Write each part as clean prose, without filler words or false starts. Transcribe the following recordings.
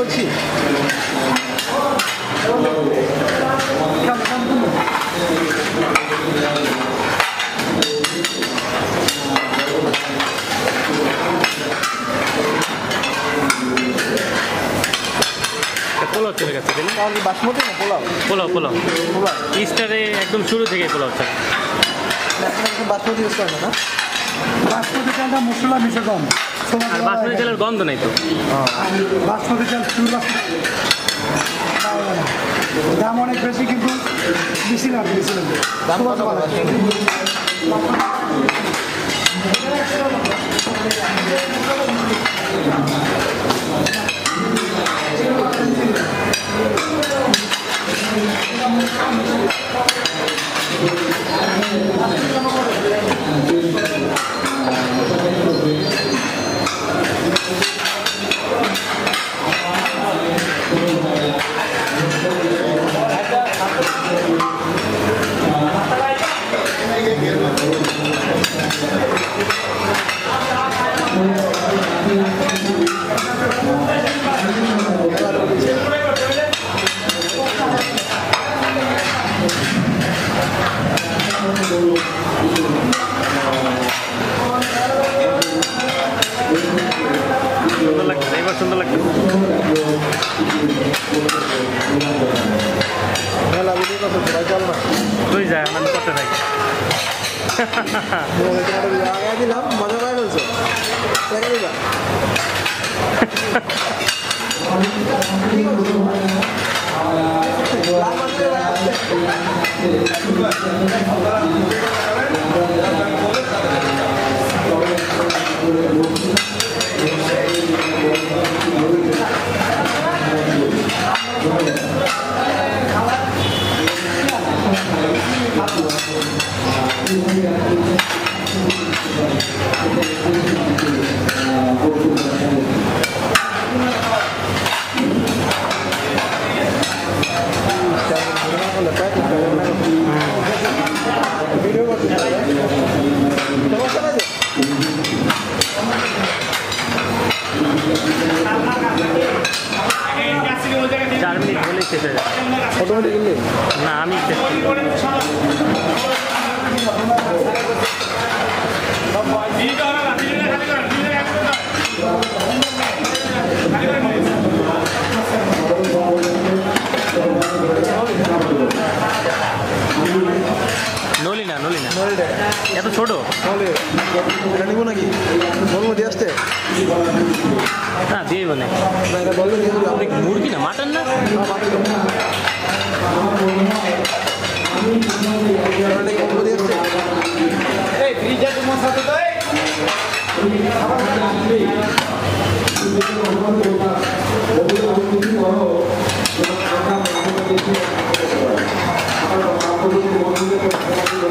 পোলাও চলে গেছে বাসমতি না পোলাও পোলাও পোলাও পোলাও ইস্টারে একদম শুরু থেকে পোলাও চাল বাসমতি ইউজ করে না বাসমতি চালটা মশলা মিশে কম আর বাসমতি চালের গন্ধ নেই তো বাসমতি চাল পুরো দাম অনেক বেশি কিন্তু বেশি না বেশি না দাম কত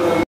ভালো